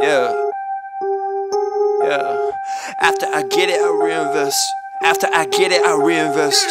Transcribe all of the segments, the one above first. Yeah. After I get it, I reinvest. After I get it, I reinvest.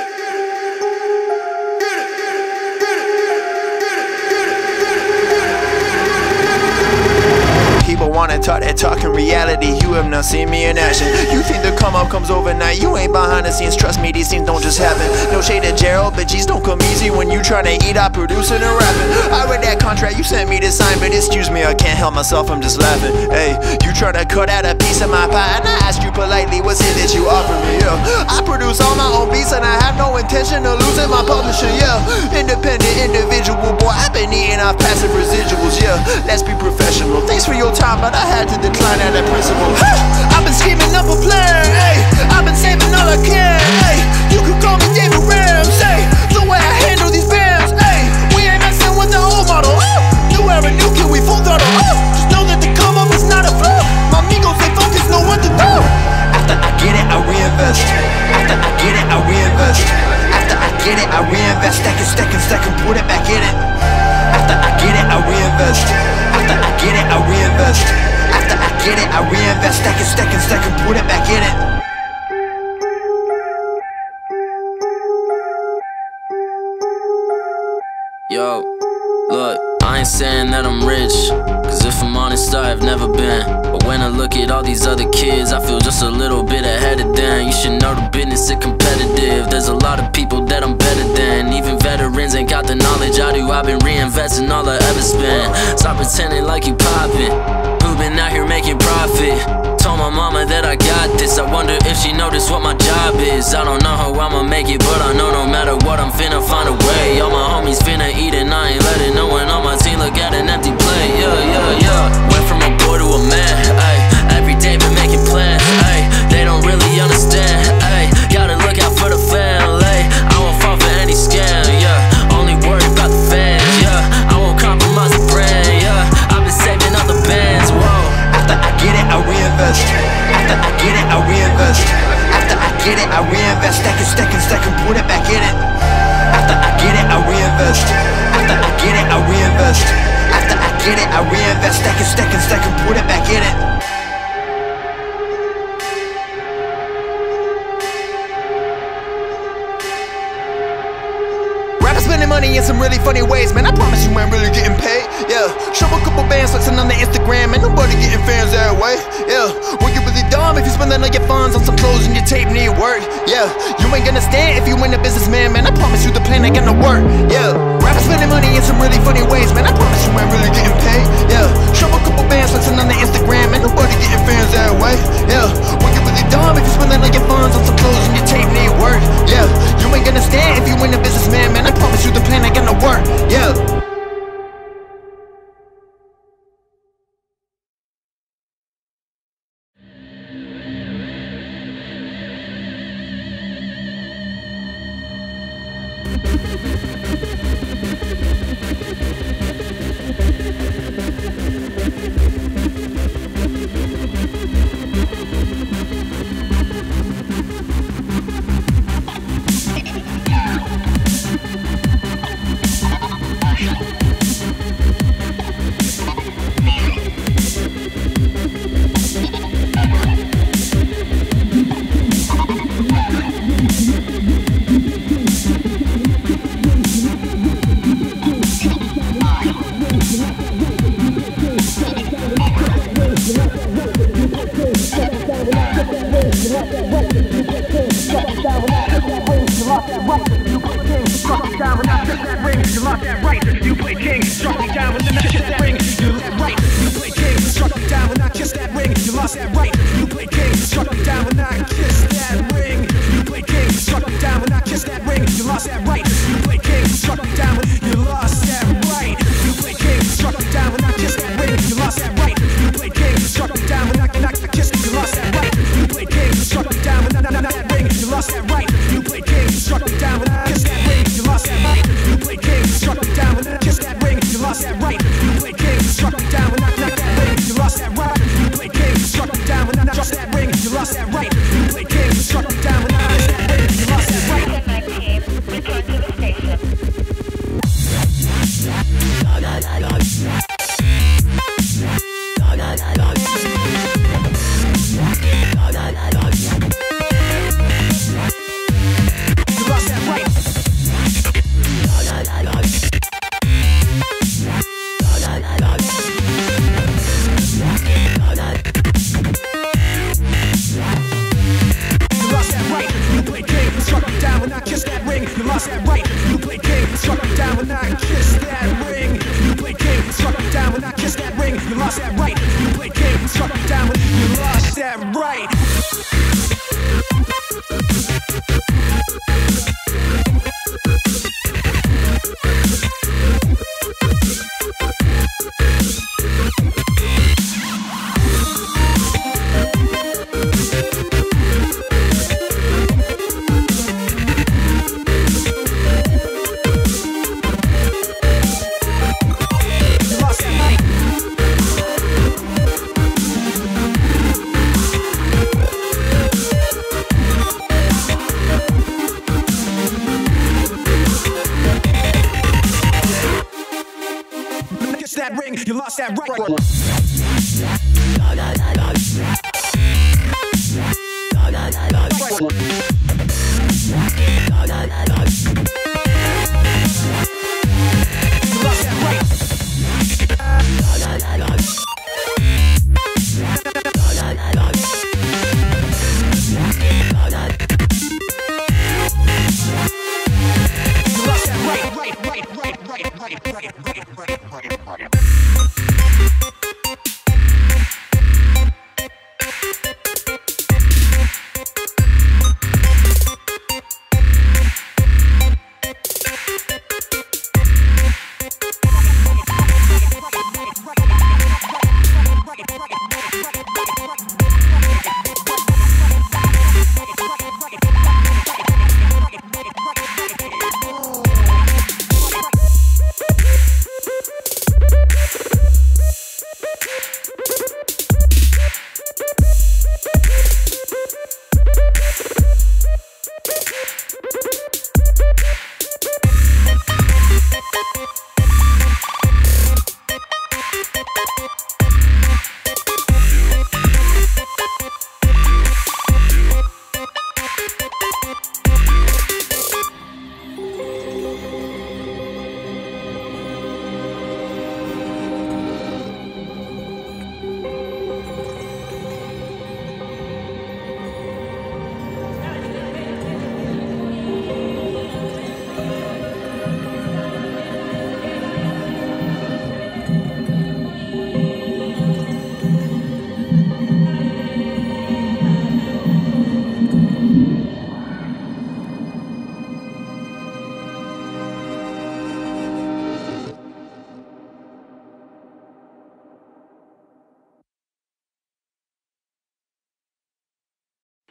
People wanna talk that talk. In reality, you have not seen me in action. You think the come up comes overnight, you ain't behind the scenes. Trust me, these things don't just happen. No shade to Gerald, but geez, don't come easy when you tryna eat out producing and rapping. I read that contract you sent me to sign, but excuse me, I can't help myself, I'm just laughing. Hey, you tryna cut out a piece of my pie, and I asked you politely, what's it that you offer me? Yeah, I produce all my own beats, and I have no intention of losing my publisher. Yeah, independent individual boy, I've been eating off passive residuals. Yeah, let's be professional. Thanks for your time, but I had to decline at that principle. Hey, I've been scheming up a plan. Hey, I've been saving all I can. Hey, you could call me David Rams. Hey, the way I handle these bands. Hey, we ain't messing with the old model. New era, new kid, we full throttle. Just know that the come up is not a flow. My amigos, they focus, know what to do. After I get it, I reinvest. After I get it, I reinvest. After I get it, I reinvest. Stack it, put it back in it. After I get it, I reinvest. After I get it, I reinvest. After I get it, I reinvest. Stack it, put it back in it. Yo, look, I ain't saying that I'm rich, cause if I'm honest, I've never been. But when I look at all these other kids, I feel just a little bit ahead of them. You should know the business is competitive. There's a lot of people that I'm better than. Even veterans ain't got the knowledge I do. I've been reinvesting all I ever spent. Stop pretending like you poppin'. Who've been out here making profit? Told my mama that I got this. I wonder if she noticed what my job is. I don't know how I'ma make it, but I know no matter what, I'm finna find a way. All my homies finna eat and I ain't letting no one on my team look at an empty plate. Yeah. Went from a boy to a man, ayy. Every day been making plans, ayy. They don't really understand, ayy. Gotta look out for the family. After I get it, I reinvest. After I get it, I reinvest. Stack it, put it back in it. After I get it, I reinvest. After I get it, I reinvest. After I get it, I reinvest. Stack it, put it back in it. Spending money in some really funny ways, man. I promise you ain't really getting paid. Yeah, show a couple bands, flexing on the Instagram, and nobody getting fans that way. Yeah, well, you really dumb if you spending all your funds on some clothes and your tape need work. Yeah, you ain't gonna stand if you ain't a businessman, man. I promise you the plan ain't gonna work. Yeah, rappers spending money in some really funny ways, man. I promise you ain't really getting paid. Yeah, show a couple bands, flexing on the Instagram, and nobody getting fans that way. Yeah, well, you really dumb if you spending all your funds on some clothes and your tape need work. Yeah, you ain't gonna stand if you ain't a businessman, man. I promise you the plan ain't gonna work, yeah.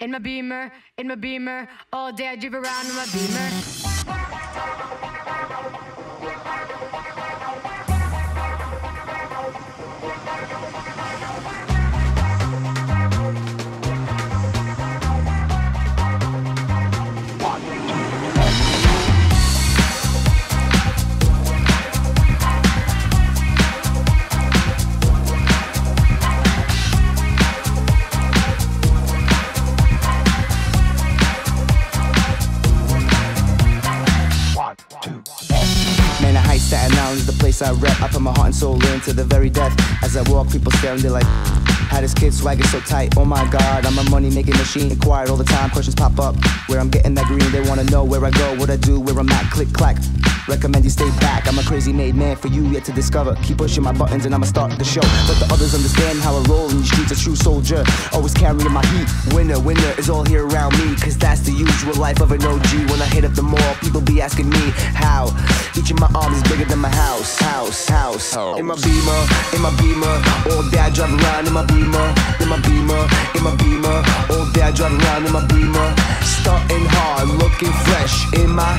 In my beamer, all day I drive around in my beamer. I rep, I put my heart and soul into the very death. As I walk, people staring, they're like, how this kid swagger so tight? Oh my god, I'm a money making machine. Inquired all the time, questions pop up where I'm getting that green. They wanna know where I go, what I do, where I'm at. Click, clack, recommend you stay back. I'm a crazy made man for you yet to discover. Keep pushing my buttons and I'ma start the show. Let the others understand how I roll in the streets. A true soldier, always carrying my heat. Winner, winner is all here around me, cause that's the usual life of an OG. When I hit up the mall, people be asking me how. Each of my arms is bigger than my house, house, house. In my beamer, in my beamer, all day I drive around in my beamer, in my beamer, in my beamer, all day I drive around in my beamer. Starting hard, looking fresh, in my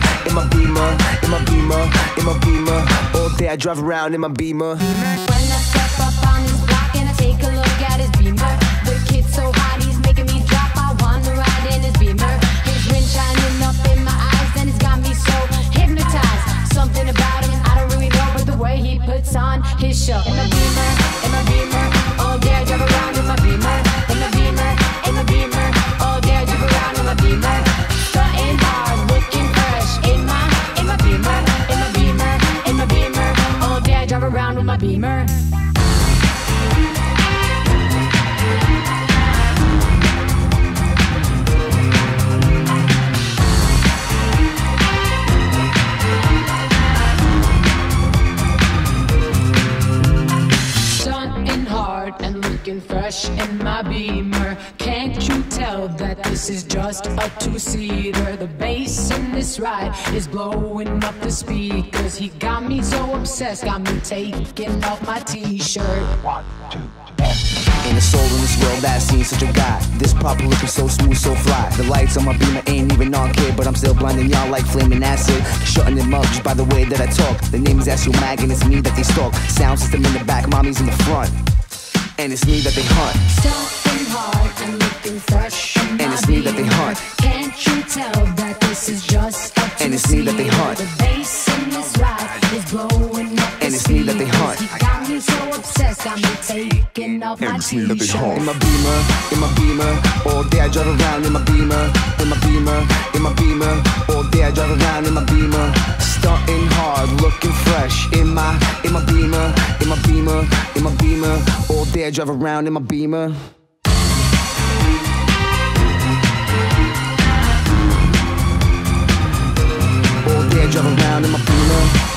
beamer, in my beamer, in my beamer, all day I drive around in my beamer. When I step up on this block and I take a look at his beamer, the kid's so hot he's making me drop. I wanna ride in his beamer, his wind shining up in my eyes and it's got me so hypnotized. Something about him, I don't really know, but the way he puts on his show. In my beamer, all day I drive around in my beamer. In my beamer, all day I drive around in my beamer. Starting hard, looking fresh. In my beamer, all day I drive around with my beamer. looking fresh in my Beamer. Can't you tell that this is just a two-seater? The bass in this ride is blowing up the speakers. He got me so obsessed, got me taking off my t-shirt. 1, 2, 3. In the soul in this world I've seen such a guy. This pop looking so smooth, so fly. The lights on my Beamer ain't even on kid, but I'm still blinding y'all like flaming acid. Shutting them up just by the way that I talk. The name is Astro Mag and it's me that they stalk. Sound system in the back, mommy's in the front, and it's me that they hunt. Stopping hard and looking fresh, and it's me that they hunt. Can't you tell that this is just a, and it's me that they hunt. The bass in this ride is blowing up, and it's me that they hunt. So obsessed, I'm taking off my t-shirt. In my Beamer, in my Beamer, all day I drive around in my Beamer, in my Beamer, in my Beamer, all day I drive around in my Beamer. Starting hard, looking fresh, in my Beamer, in my Beamer, in my Beamer, all day I drive around in my Beamer. All day I drive around in my Beamer.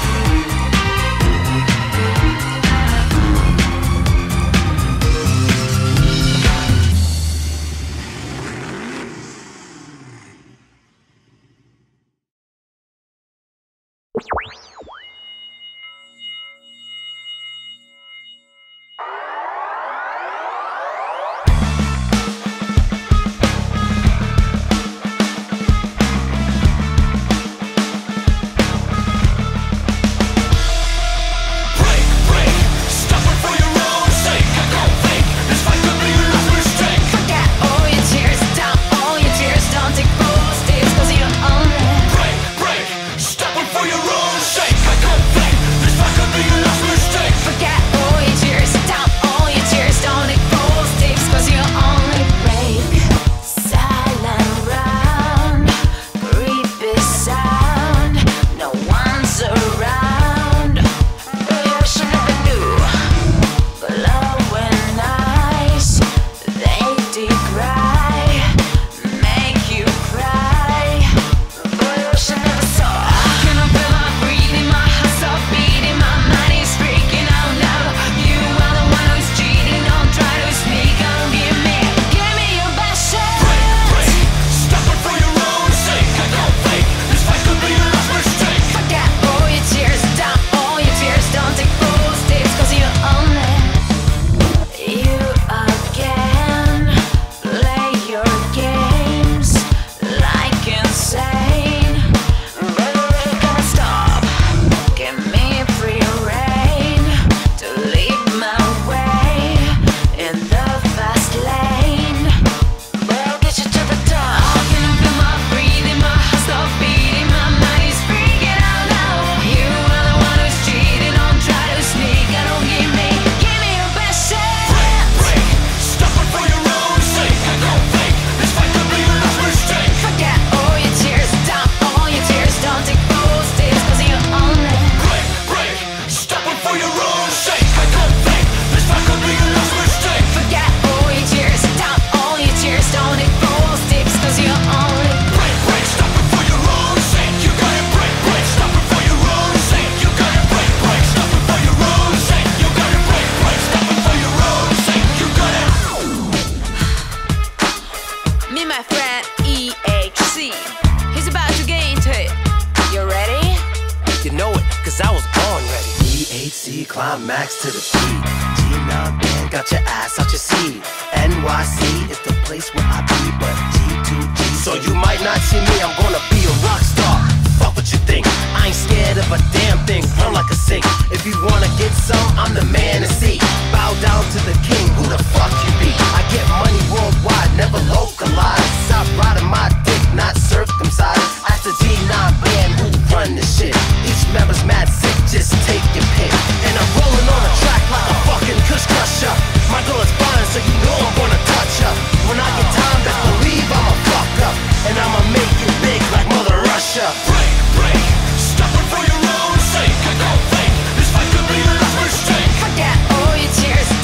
Climax to the beat, G9 band got your ass out your seat. NYC is the place where I be, but G2G, so you might not see me, I'm gonna be a rock star. Fuck what you think, I ain't scared of a damn thing, I'm like a sink. If you wanna get some, I'm the man to see. Bow down to the king, who the fuck you be? I get money worldwide, never localized. Stop riding my dick, not circumcised. Ask the G9 band who run this shit. Each member's mad sick, just take your pick. And I'm rolling on a track like a fucking Kush Crusher. My girl is fine, so you know I'm gonna touch her. When I get time, best believe I'm a fuck up, and I'ma make it big like Mother Russia. Break, break, stop it for your own sake. I don't think this fight could be your last mistake. Forget all your tears.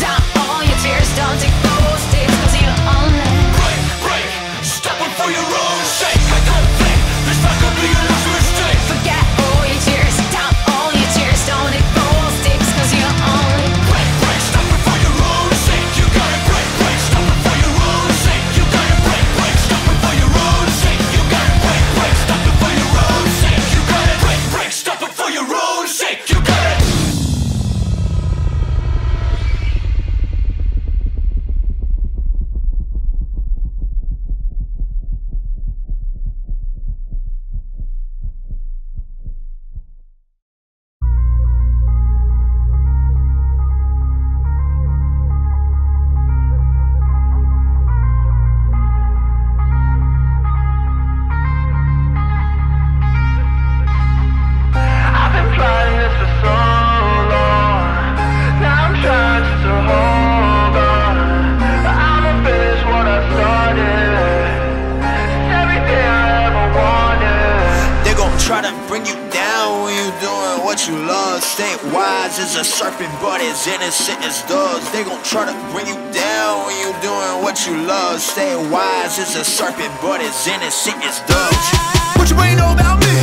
hands is a serpent, but as innocent as doves. They gon' try to bring you down when you doing what you love. Stay wise is a serpent, but as innocent as doves. What you ain't know about me?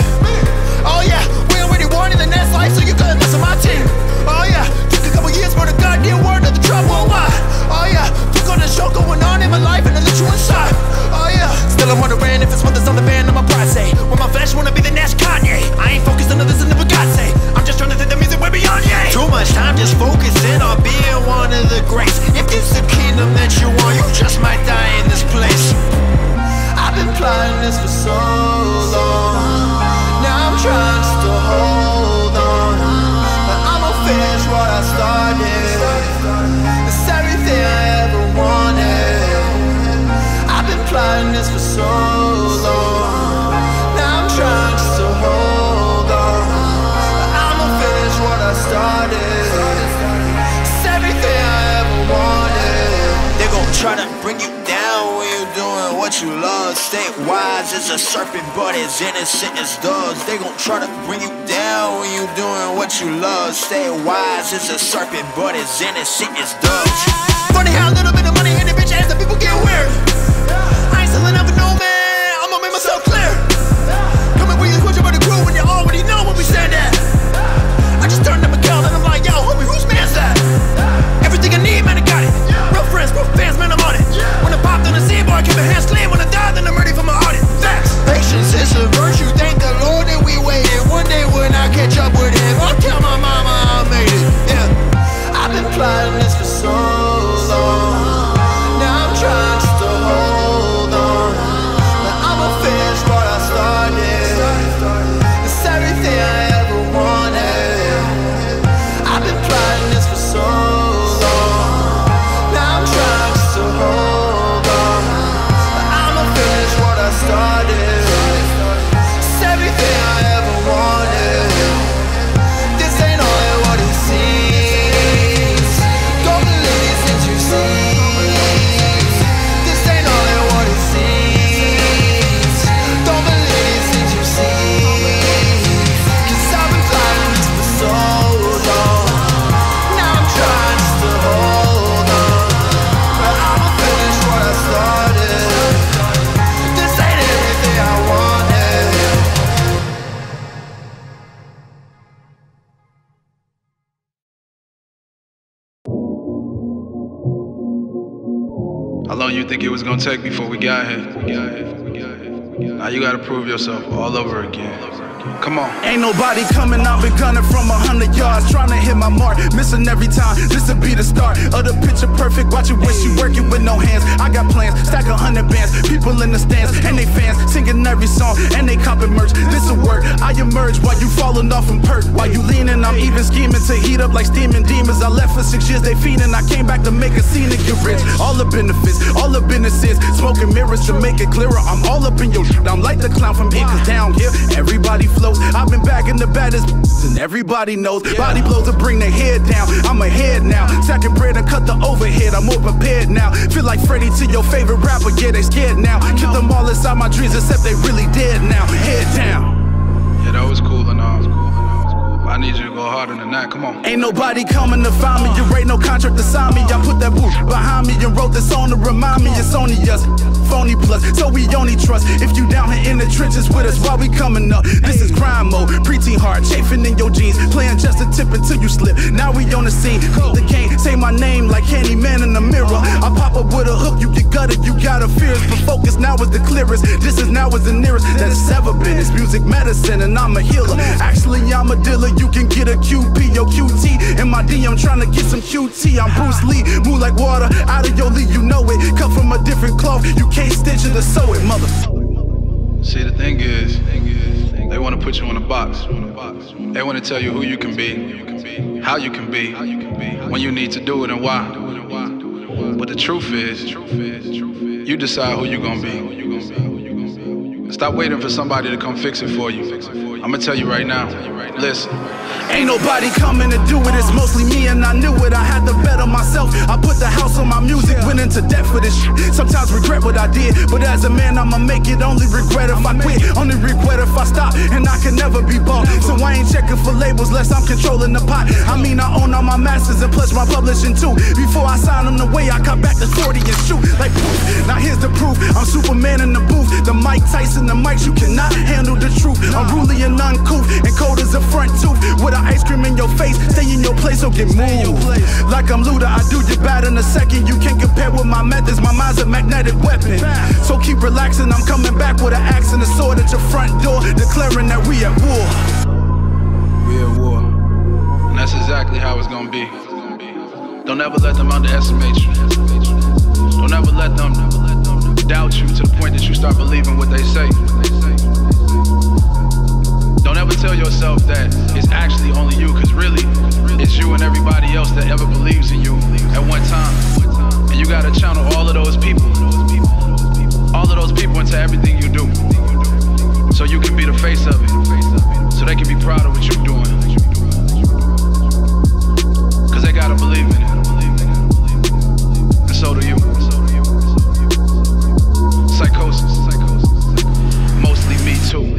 Oh yeah, we already won in the next life, so you couldn't listen to my team. Oh yeah, took a couple years for the goddamn word of the trap worldwide. Oh yeah, took on the show going on in my life and I let you inside. Oh yeah, still I'm wondering if it's wonders on the band of my pride say. When my flesh wanna be the next Kanye, I ain't focused on others and never God say. I'm just trying to think the music way beyond, yeah. Too much time just focusing on being one of the greats. If it's the kingdom that you want, you just might die in this place. I've been plotting this for so long. I'm trying just to hold on, but I'ma finish what I started. It's everything I ever wanted. I've been plotting this for so long. Now I'm trying just to hold on, but I'ma finish what I started. It's everything I ever wanted. They gon' try to bring you down when you doing what you love. Stay wise as a serpent, but as innocent as doves. They gon' try to bring you down when you doing what you love. Stay wise as a serpent, but as innocent as doves. Funny how a little bit of money in the bitch ass that people get weird. I ain't selling out for no man, I'ma make myself clear. Coming with you, switch about the crew when you already know when we said that. I just turned up a girl and I'm like, yo, homie, whose man's that? Everything I need, man, I got it. Real friends, real fans, man, I'm on it. When I popped on the scene, boy, I kept a hand slam. When I died, then I'm ready for my audit. Facts. Patience is a virtue, thank the Lord that we waited. One day when I catch up with him, I'll tell my mama I made it. Yeah, I've been plotting this for so long. Now I'm trying just to hold on, but I'ma finish what I started. It's everything I ever wanted. I've been plotting this for so long. Think it was gonna take before we got here. Now you gotta prove yourself all over again. Come on. Ain't nobody coming, I've been gunning from 100 yards. Trying to hit my mark, missing every time. This'll be the start of the picture perfect. Watch it when she working with no hands. I got plans, stack 100 bands. People in the stands, and they fans singing every song, and they copping merch. This'll work, I emerge while you falling off and perk. While you leaning, I'm even scheming to heat up like steaming demons. I left for 6 years, they feeding. I came back to make a scene and get rich. All the benefits, all the businesses. Smoking mirrors to make it clearer. I'm all up in your shit. I'm like the clown from Acres down here. Everybody flows. I've been back in the baddest, and everybody knows. Body blows to bring the head down. I'm ahead now. Second bread and cut the overhead. I'm more prepared now. Feel like Freddy to your favorite rapper. Yeah, they scared now. Kill them all inside my dreams, except they really dead now. Head down. Yeah, that was cool and all. I need you to go harder than that, come on. Ain't nobody coming to find me, you ain't no contract to sign me. I put that boot behind me and wrote this on to remind me it's only us, phony plus, so we only trust. If you down here in the trenches with us while we coming up, this is grind mode, preteen hard, chafing in your jeans, playing just a tip until you slip. Now we on the scene, hold the game, say my name like Candyman in the mirror. I pop up with a hook, you get gutted, you gotta fear us. But focus now is the clearest, this is now is the nearest that's ever been. It's music medicine and I'm a healer, actually I'm a dealer. You can get a QP, your QT, and my D, I'm trying to get some QT. I'm Bruce Lee, move like water, out of your league, you know it. Cut from a different cloth, you can't stitch it or sew it, mother. See, the thing is, they want to put you in a box. They want to tell you who you can be, how you can be, when you need to do it and why. But the truth is, you decide who you're going to be. Stop waiting for somebody to come fix it for you. I'm gonna tell you right now, listen. Ain't nobody coming to do it, it's mostly me and I knew it. I had to bet on myself, I put the house on my music. Went into debt for this shit, Sometimes regret what I did, but as a man I'ma make it. Only regret if I quit, only regret if I stop. And I can never be bought, so I ain't checking for labels less I'm controlling the pot. I mean, I own all my masters and plus my publishing too. Before I sign them away, I got back the 40 and shoot like poof. Now here's the proof, I'm Superman in the booth. The Mike Tyson, the mics, you cannot handle the truth. Unruly and uncouth, and cold as a front tooth. With an ice cream in your face, stay in your place, so get moved. Like I'm Luda, I do you bad in a second. You can't compare with my methods, my mind's a magnetic weapon. So keep relaxing, I'm coming back with an axe and a sword at your front door, declaring that we at war. We at war. And that's exactly how it's gonna be. Don't ever let them underestimate you. Don't ever let them doubt you to the point that you start believing what they say. Don't ever tell yourself that it's actually only you, cause really, it's you and everybody else that ever believes in you at one time. And you gotta channel all of those people, all of those people into everything you do, so you can be the face of it, so they can be proud of what you're doing, cause they gotta believe in it, and so do you. Psychosis, mostly me too.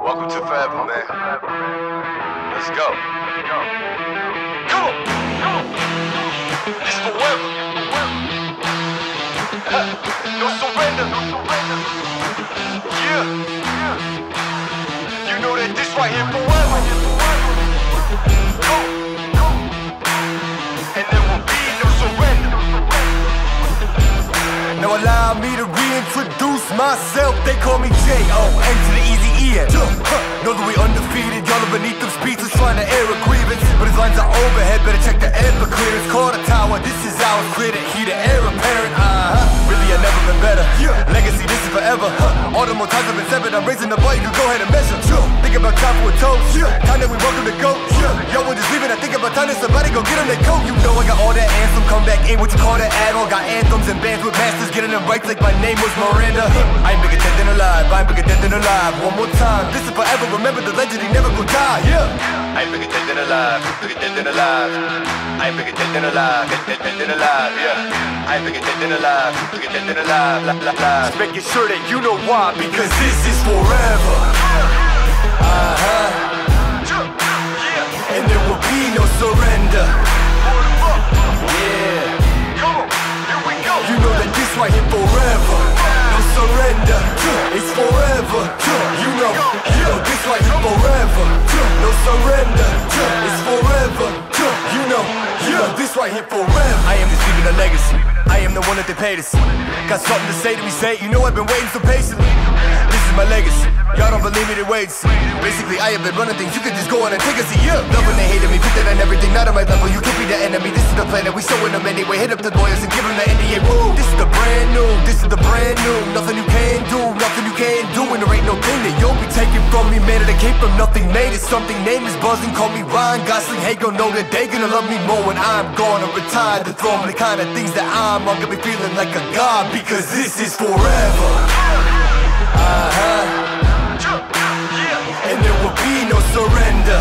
Welcome to Forever, man. Let's go. Come on. It's forever. No surrender. Yeah. You know that this right here forever. Go. And there will be no surrender. Now allow me to reintroduce myself. They call me J.O.N to the easy E. Know that we undefeated. Y'all are beneath them speeches trying to air a grievance, but his lines are overhead. Better check the air for clearance. Call the tower. This is ours. Clear the heat. The air apparent. Really, I've never been better. Legacy, this is forever. All the more times I've been severed. I'm raising the bar. You go ahead and measure. Think about time for a toast. Time that we welcome to go. Yo, we're just leaving. I think about time that somebody go get them their coat. You know I got all that anthem. Come back in. What you call that add-on? Got anthems and bands with masters. Getting them rights like my name was Miranda. I ain't bigger dead than alive. I ain't bigger dead than alive. One more time, this is forever. Remember the legend, he never gon' die. I ain't bigger dead than alive. Bigger dead than alive. I ain't bigger dead than alive. Dead than alive. I ain't bigger dead than alive. Bigger dead than alive. Just making sure that you know why, because this is forever. And there will be no surrender. You know that this right here forever. No surrender. It's forever. You know this right here forever. No surrender. It's forever. You know this right here forever. I am just leaving a legacy. I am the one that they paid us. Got something to say to me, say it. You know I've been waiting so patiently. This is my legacy. Y'all don't believe me, they wait. Basically, I have been running things. You can just go on and take us a year. Love when they hated me, put that on everything. Not on my level, you can't be the enemy. This is the plan that we showing them anyway. Hit up the lawyers and give them the NDA rule. This is the brand new, this is the brand new. Nothing you can do, nothing you can't do. And there ain't no thing that you'll be taking from me. Man, that I came from nothing, made it something. Name is buzzing, call me Ryan Gosling. Hey, gon' know that they gonna love me more when I'm gone and retired. The throne, the kind of things that I'm gonna be feeling like a god. Because this is forever. And there will be no surrender.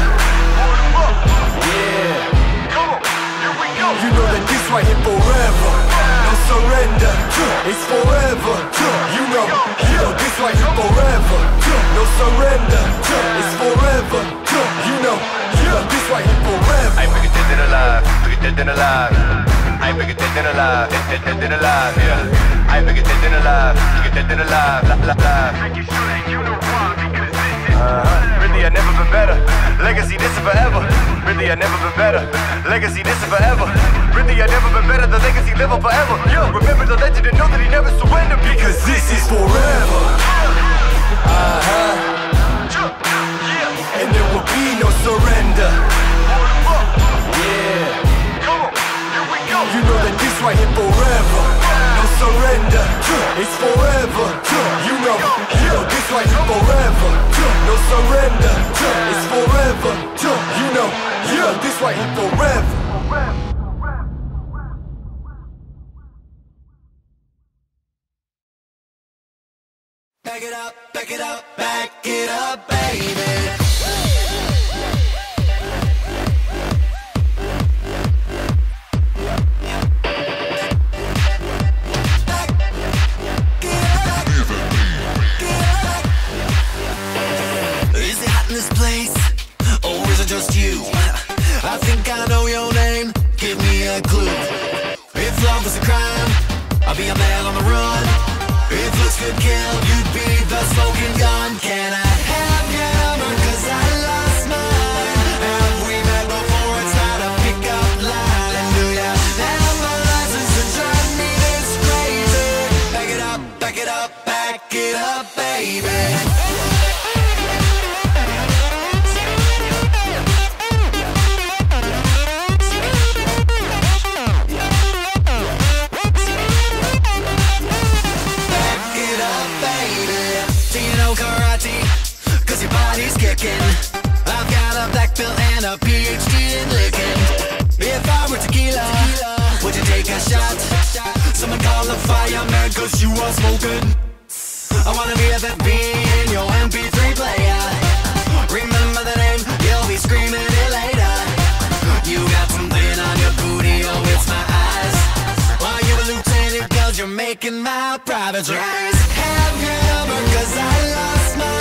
You know that this right here forever. No surrender. It's forever. You know this right here forever. No surrender. It's forever. You know this right here forever. I ain't bigger dead than alive. Bigger dead than alive. I ain't bigger dead than alive. Dead than alive. Yeah. I ain't bigger dead than alive. Bigger dead than alive. Making sure that you know why. Because really, I never been better. Legacy, this is forever. Really, I never been better. Legacy, this is forever. Really, I never been better. The legacy live on forever. Yeah, remember the legend and know that he never surrendered. Because this is forever. And there will be no surrender. You know that this right here forever. No surrender. It's forever. You know this right here forever. No surrender, it's forever. You know this right here forever. Back it up, back it up, back it up, baby. I think I know your name, give me a clue. If love was a crime, I'd be a man on the run. If looks could kill, you'd be the smoking gun. Can I have your number, cause I lost mine? Have we met before? It's not a pickup line. And do you have cause you are smoking. I wanna be a FFB in your MP3 player. Remember the name, you'll be screaming it later. You got something on your booty, oh it's my eyes. While you a lieutenant, cause you're making my private rise. Have you ever, cause I lost my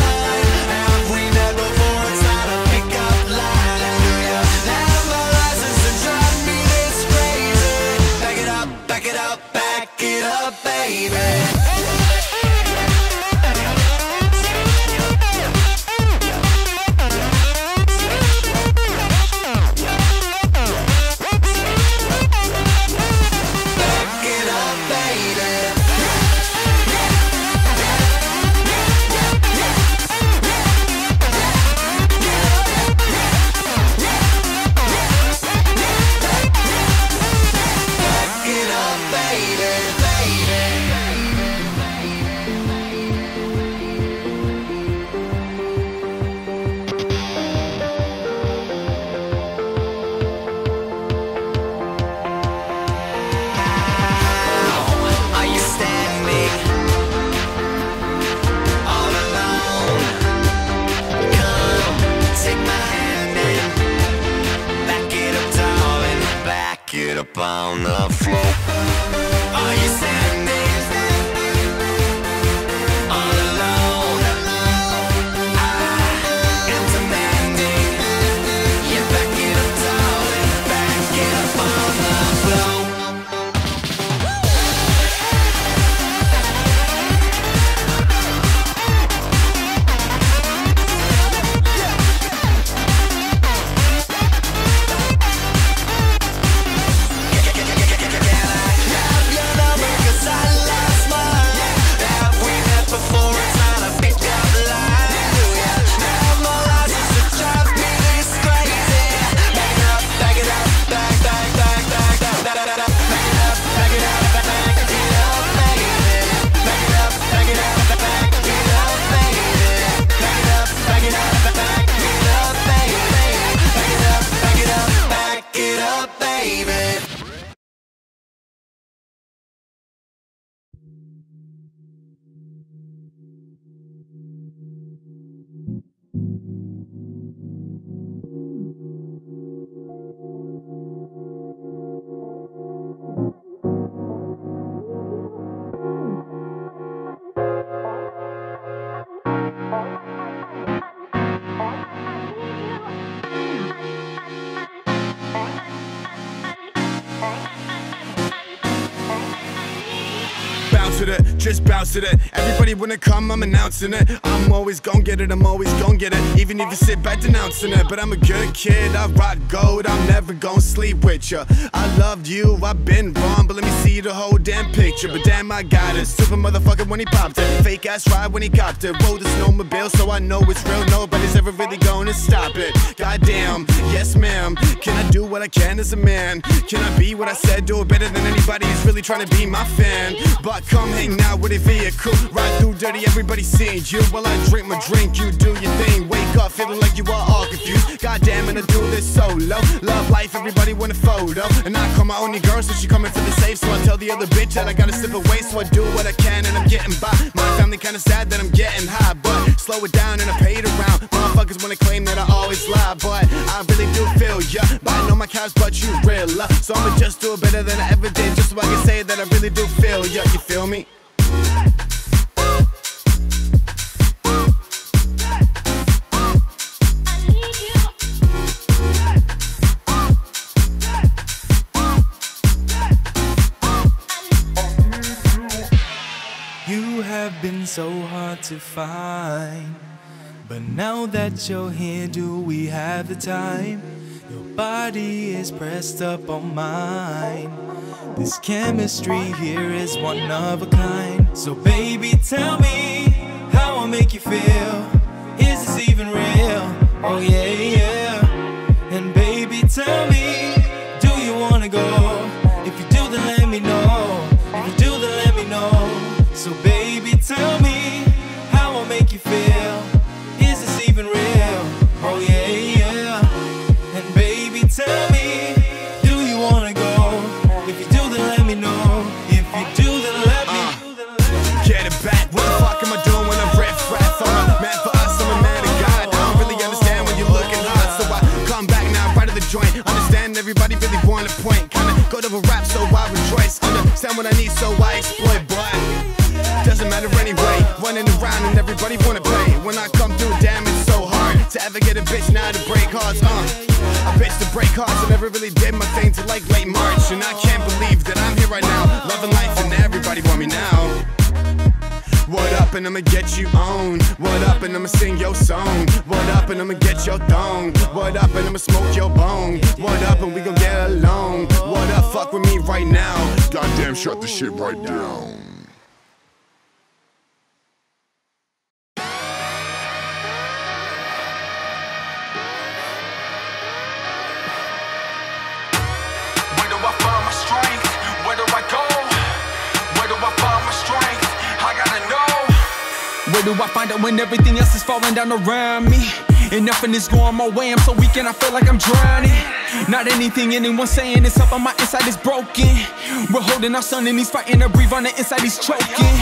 on the floor. Are you standing all alone? I am demanding you back it up, darling, back it up on the floor. Just bounce to that. Everybody wanna come, I'm announcing it. I'm always gon' get it, I'm always gon' get it. Even if you sit back denouncing it. But I'm a good kid, I rock gold, I'm never gon' sleep with ya. I loved you, I've been wrong, but let me see the whole damn picture. But damn, I got it, super motherfucker when he popped it. Fake ass ride when he copped it. Rode a snowmobile, so I know it's real. Nobody's ever really gonna stop it. Goddamn, yes ma'am. Can I do what I can as a man? Can I be what I said, do it better than anybody who's really trying to be my fan? But come hang out with a vehicle, ride through dirty, everybody seeing you. While I drink my drink, you do your thing. Wake up feeling like you are all confused. Goddamn, and I do this solo. Love life, everybody want a photo. And I call my only girl, so she coming for the safe. So I tell the other bitch that I gotta slip away. So I do what I can and I'm getting by. My family kinda sad that I'm getting high, but slow it down and I paid around. Motherfuckers wanna claim that I always lie, but I really do feel ya. Biting on my couch, but you real love. So I'ma just do it better than I ever did, just so I can say that I really do feel ya. You feel me? You have been so hard to find, but now that you're here, do we have the time? Your body is pressed up on mine. This chemistry here is one of a kind. So baby, tell me how I make you feel. Is this even real? Oh yeah, yeah. And baby, tell me, do you wanna go? If you do, then let me know. If you do, then let me know. So baby, tell me how I make you feel. Is this even real? Oh yeah, yeah. And baby, tell me, do you wanna go? If you do, then let me know. If you do, then let me point. I'm a god of a rap, so I rejoice. Understand what I need, so I exploit, but doesn't matter anyway. Running around and everybody wanna play. When I come through, damn, it's so hard to ever get a bitch now to break hearts. I bitch to break hearts. I never really did my thing till like late March, and I can't believe that I'm here right now, loving life and everybody want me now. What up and I'ma get you on. What up and I'ma sing your song. What up and I'ma get your thong. What up and I'ma smoke your bong. What up and we gon' get along. What up, fuck with me right now. Goddamn, shut the shit right down. Where do I find my strength? Where do I go? Where do I find my strength? I gotta know. Where do I find it when everything else is falling down around me? And nothing is going my way, I'm so weak and I feel like I'm drowning. Not anything anyone's saying is helping, my inside is broken. We're holding our son and he's fighting to breathe, on the inside he's choking.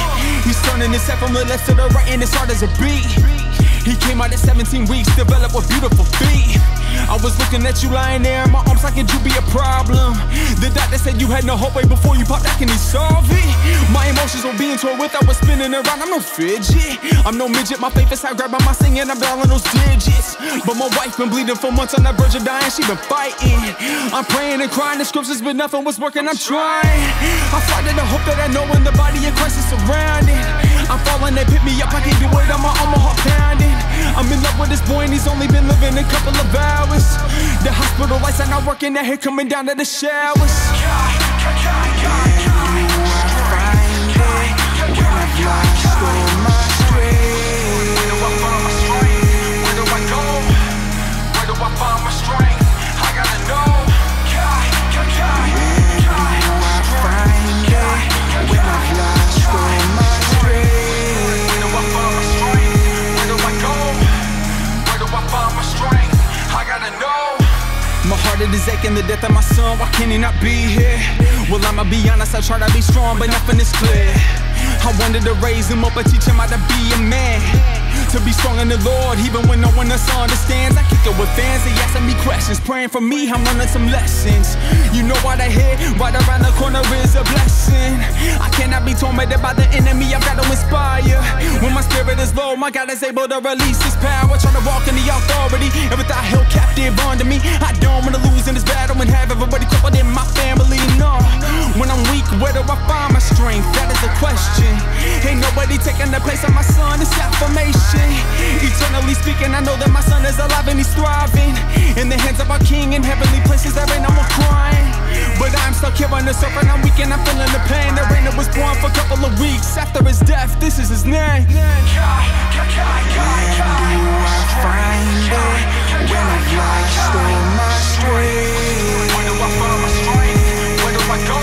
He's turning his head from the left to the right and it's hard as a beat. He came out at 17 weeks, developed with beautiful feet. I was looking at you lying there in my arms like, could you be a problem? The doctor said you had no hope, way before you popped out, can he solve it? My emotions were being torn with, I was spinning around, I'm no fidget. I'm no midget, my faith is high, grab by my singing, I'm dialing those digits. But my wife been bleeding for months, on the verge of dying, she been fighting. I'm praying and crying, the scriptures, but nothing was working, I'm trying. I fight in the hope that I know in the body of Christ is surrounded. I'm falling, they pick me up, I can't do it on my own, my heart pounding. I'm in love with this boy and he's only been living a couple of hours. The hospital lights are not working, I hear coming down to the showers. Where do I go? Where do I find my strength? I gotta know. Where do I find my strength? My heart it is aching, the death of my son, why can he not be here? Well, I'ma be honest, I try to be strong, but nothing is clear. I wanted to raise him up and teach him how to be a man, to be strong in the Lord, even when no one else understands. I kick it with fans, they asking me questions, praying for me, I'm learning some lessons. You know what I hear, right around the corner is a blessing. I cannot be tormented by the enemy, I've got to inspire. When my spirit is low, my God is able to release his power. Trying to walk in the authority, every thought held captive under me. I don't want to lose in this battle and have everybody crippled in my family, no. When I'm weak, where do I find my strength? That is the question. Ain't nobody taking the place of my son, it's affirmation. Eternally speaking, I know that my son is alive and he's thriving. In the hands of our King, in heavenly places, there ain't no one crying. But I'm stuck here on the surface, and I'm weak and I'm feeling the pain. The rain was born for a couple of weeks, after his death, this is his name. Where do I find my strength? Where do I go?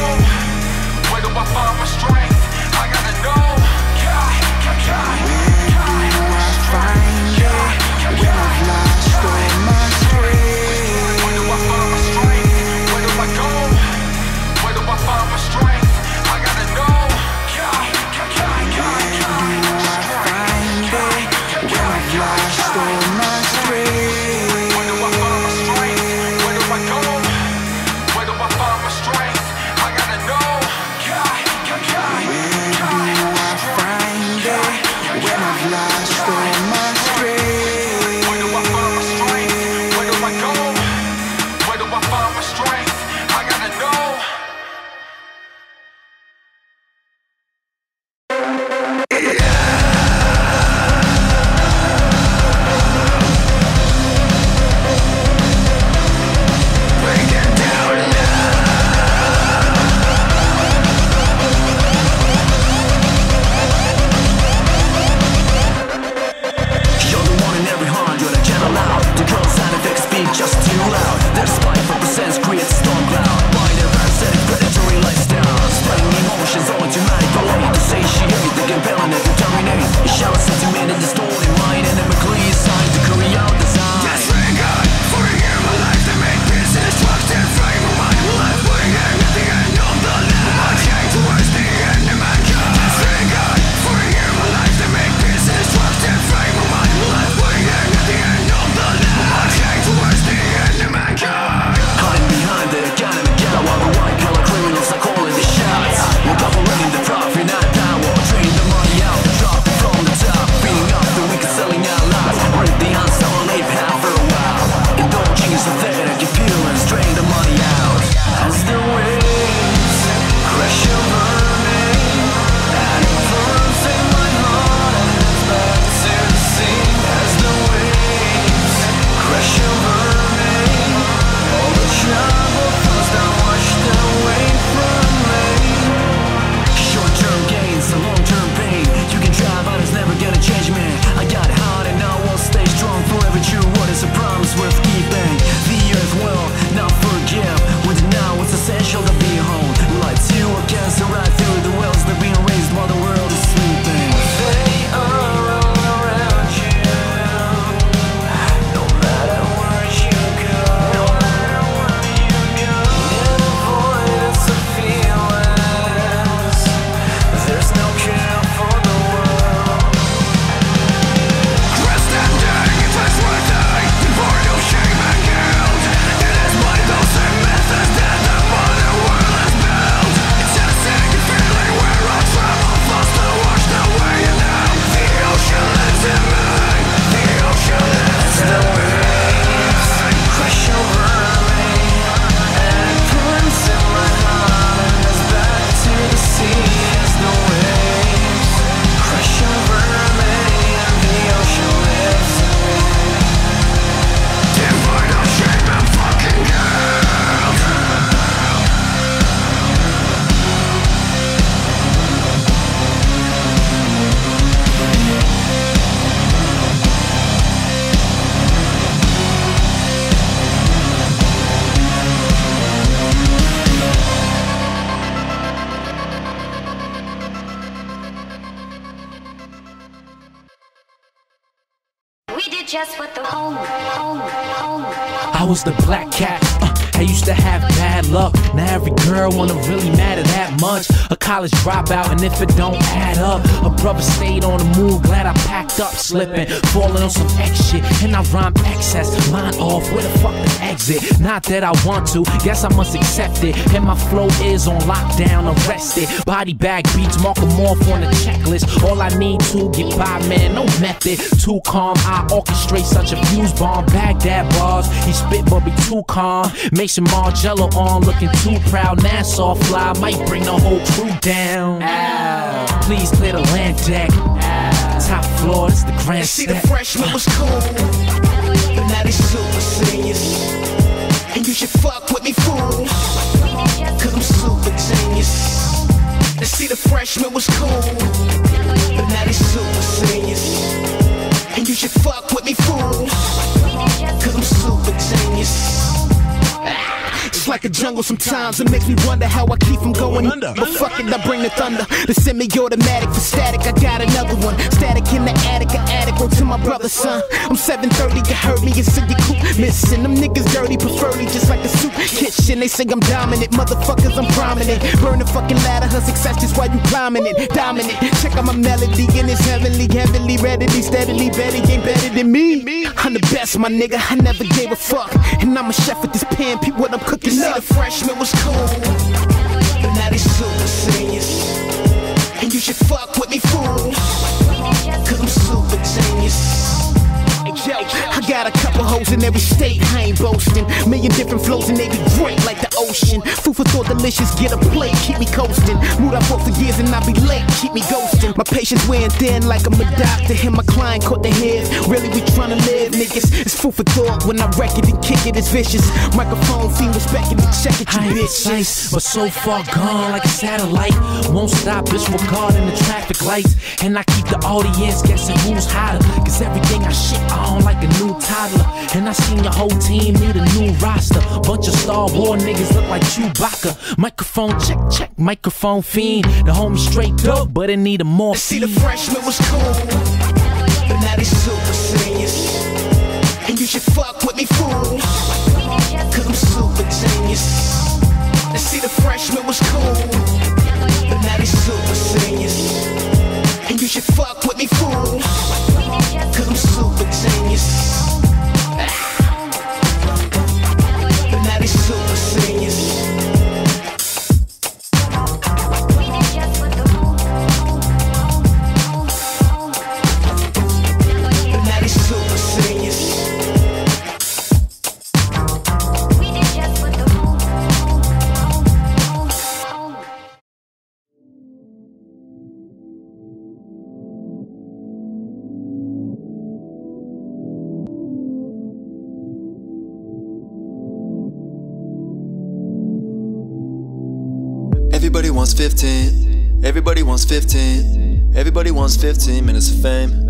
just what the home. I was the black cat. I used to have bad luck. Now every girl wanna really matter that much. A college dropout, and if it don't add up, a brother stayed on the move. Glad I packed up, slipping, falling on some X shit, and I rhyme excess. Line off, where the fuck the exit? Not that I want to, guess I must accept it. And my flow is on lockdown, arrested. Body bag beats, mark them off on the checklist. All I need to get by, man, no method. Too calm, I orchestrate such a fuse bomb. Baghdad bars, he spit but be too calm. Mason Margiela on, looking too proud. Nassau fly, might bring the whole crew down. Ow. Please clear the land deck. Ow. Top floor, this the grand see step. The freshman was cool, but now they super seniors. And you should fuck with me, fools, cause I'm super genius. And see the freshman was cool, but now they super seniors. And you should fuck with me, fools, cause I'm super genius. It's like a jungle sometimes, it makes me wonder how I keep from going under. But fuck it, I bring the thunder. The semi-automatic for static, I got another one. Static in the attic, an attic, go to my brother's son. I'm 7:30, you heard me, it's in your coupe. Missing them niggas dirty, preferably just like the soup kitchen. They say I'm dominant, motherfuckers, I'm prominent. Burn the fucking ladder, her success just while you climbing it. Dominant, check out my melody, and it's heavenly, heavenly, readily, steadily. Betty ain't better than me. I'm the best, my nigga, I never gave a fuck. And I'm a chef with this pan, peep what I'm cooking. You see the freshman was cool, but now they super seniors. And you should fuck with me, fool, cause I'm super genius. I got a couple hoes in every state, I ain't boasting. Million different flows and they be great like the ocean. Food for thought delicious, get a plate, keep me coasting. Mood I fought for years and I be late, keep me ghosting. My patience wearing thin like I'm a doctor, and my client caught the head. Really we tryna live, niggas, it's food for thought. When I wreck it and kick it, it's vicious. Microphone fiend was backing me, check it, you bitches. But so far gone like a satellite. Won't stop disregarding the traffic lights. And I keep the audience guessing who's hotter, cause everything I shit on like a new toddler. And I seen your whole team need a new roster. Bunch of Star Wars niggas look like Chewbacca. Microphone check, check, microphone fiend. The homie straight up, but it need a more. See the freshman was cool, but now they super seniors. And you should fuck with me, fool, cause I'm super genius. And see the freshman was cool, but now they super seniors. And you should fuck with me, fool, cause I'm super genius. But now they super seniors. But now they super seniors. Everybody wants 15, everybody wants 15, everybody wants 15 minutes of fame.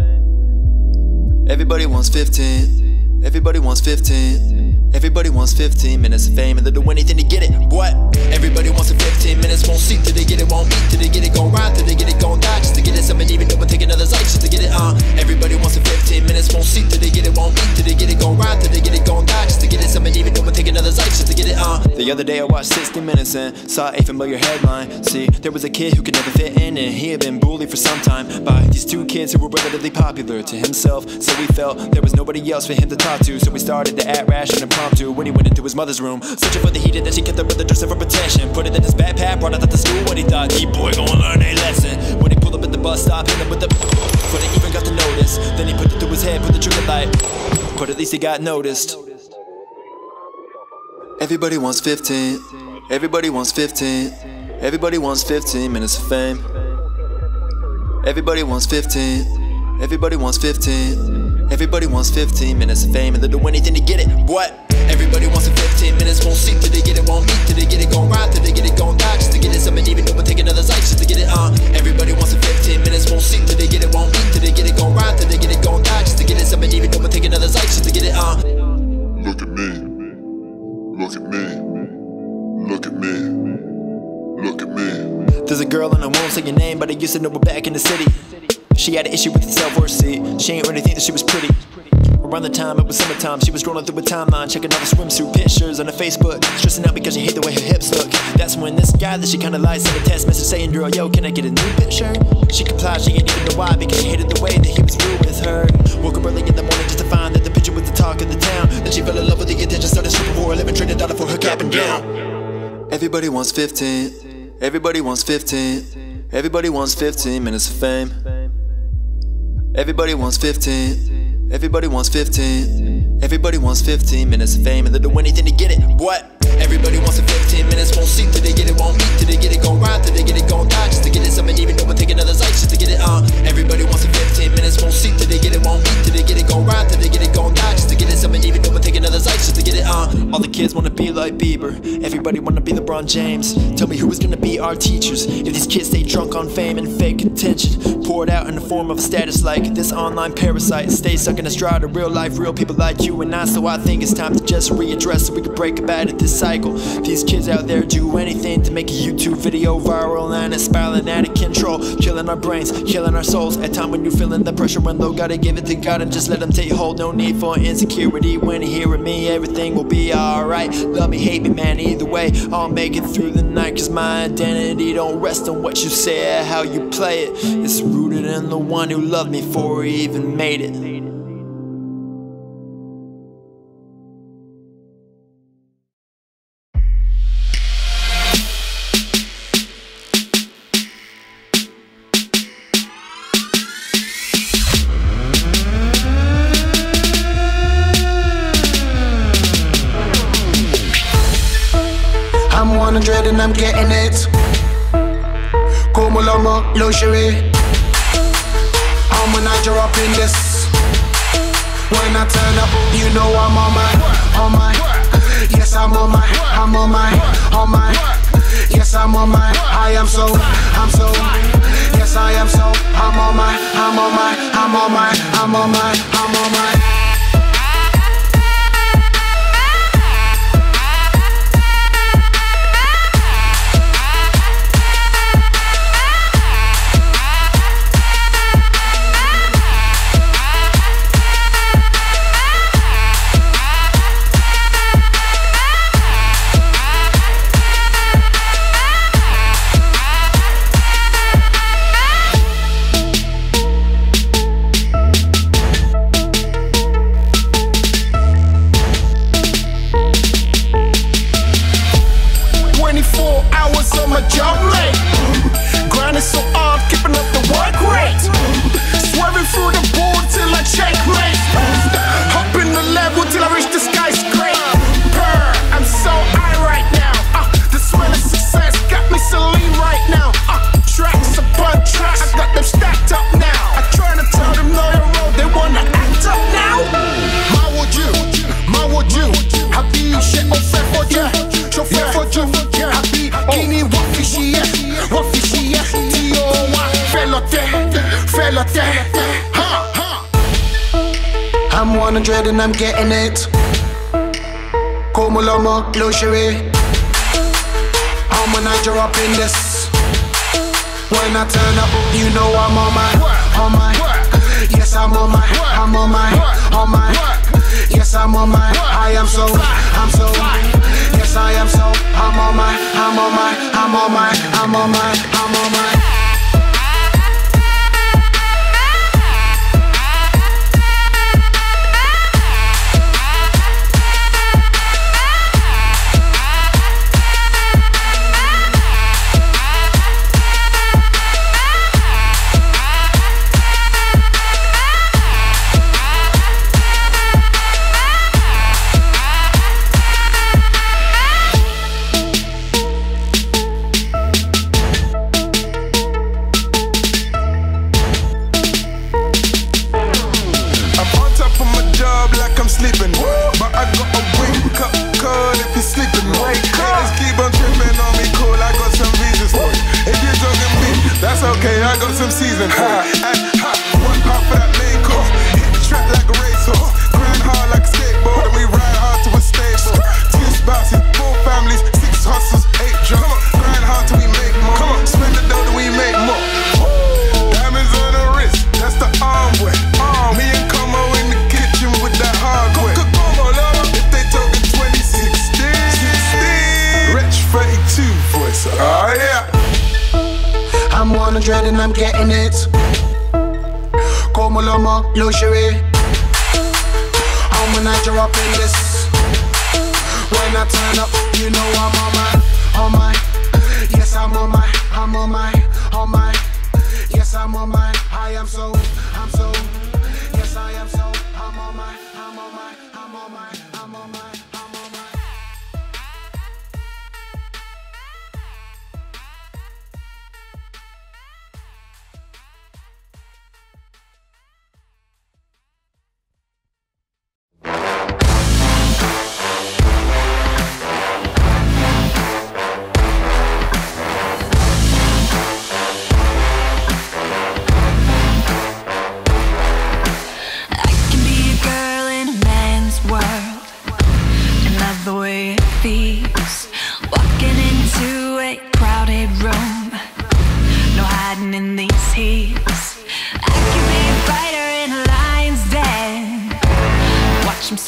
Everybody wants 15, everybody wants 15, everybody wants 15 minutes of fame, and they'll do anything to get it, what? Everybody wants a 15 minutes, won't see till they get it, won't meet till they get it, gon' ride till they get it, gon' die, just to get it, something even though we're taking others' life, just to get it, Everybody wants a 15 minutes, won't see till they get it, won't meet till they get it, gon' ride till they get it, gon' die, just to get it, something even though we're taking others' life, just to get it, The other day I watched 60 Minutes and saw a familiar headline. See, there was a kid who could never fit in, and he had been bullied for some time by these two kids who were relatively popular to himself. So he felt there was nobody else for him to talk to, so he started to act rash and impromptu when he went into his mother's room, searching for the heater that she kept her brother dressing for protection. Put it in his backpack, brought it out to school, what he thought, "Deep boy gonna learn a lesson." When he pulled up at the bus stop, hit him with the but he even got the notice. Then he put it through his head, put the trigger light, but at least he got noticed. Everybody wants 15, everybody wants 15, everybody wants 15 minutes of fame. Everybody wants 15, everybody wants 15, everybody wants 15 minutes of fame, and they'll do anything to get it, what? Everybody wants a 15 minutes, won't see till they get it, won't meet till they get it, gon' ride till they get it, gon' die, just to get it, something even though we're taking another's life, just to get it, Everybody wants a 15 minutes, won't see till they get it, won't meet till they get it, gon' ride till they get it, gon' die, just to get it, something even though we're taking another's life, just to get it, Look at me. Look at me, look at me, look at me. There's a girl and I won't say your name, but I used to know her back in the city. She had an issue with the self-worth, see, she ain't really think that she was pretty. Around the time, it was summertime, she was scrolling through a timeline, checking all the swimsuit pictures on her Facebook, stressing out because she hated the way her hips look. That's when this guy that she kinda likes sent a text message saying, "Girl, yo, can I get a new picture?" She complied, she didn't even know why, because she hated the way that he was rude with her. Woke up early in the morning just to find that the picture was the talk of the town. Then she fell in love with the attention, started stripping for $11 traded dollar for her cap and gown. Everybody wants 15, everybody wants 15, everybody wants 15 minutes of fame. Everybody wants 15, everybody wants 15, everybody wants 15 minutes of fame, and they'll do anything to get it. What? Everybody wants a 15 minutes, won't see till they get it, won't eat till they get it, gon' ride till they get it, gon' die just to get it, something even though we're taking others' life just to get it, Everybody wants a 15 minutes, won't see till they get it, won't eat till they get it, gon' ride till they get it, gon' die just to get it, something even though we're taking others' life just to get it, All the kids wanna be like Bieber, everybody wanna be LeBron James. Tell me who is gonna be our teachers if these kids stay drunk on fame and fake attention, poured out in the form of a status like this online parasite. Stay stuck in a stride of real life, real people like you and I. So I think it's time to just readdress so we can break about it this cycle. These kids out there do anything to make a YouTube video viral, and it's spiraling out of control, killing our brains, killing our souls. At time when you're feeling the pressure run low, gotta give it to God and just let him take hold. No need for insecurity when you're hearing me, everything will be alright. Love me, hate me, man, either way I'll make it through the night, cause my identity don't rest on what you say or how you play it. It's rooted in the one who loved me before he even made it. I'm 100 and I'm getting it. Como la mo, luxury. I'm when I drop in this. When I turn up, you know I'm on my, yes I'm on my, yes I'm on my. I'm so, yes I am so. I'm on my, I'm on my, I'm on my, I'm on my, I'm on my. I'm 100 and I'm getting it. Como la mo, luxury. I'm when I drop in this. When I turn up, you know I'm on my, yes I'm on my, yes I'm on my. I'm so, yes I am so. I'm on my, I'm on my, I'm on my, I'm on my, I'm on my. Diamonds on the wrist, that's the arm wear. Me and Como in the kitchen with the Oh yeah. I'm 100 and I'm getting it. Como Loma, luxury. I'm when I drop in this. When I turn up, you know I'm on my, yes I'm on my. Yes I'm on my, I am so. Yes I am so, I'm on my.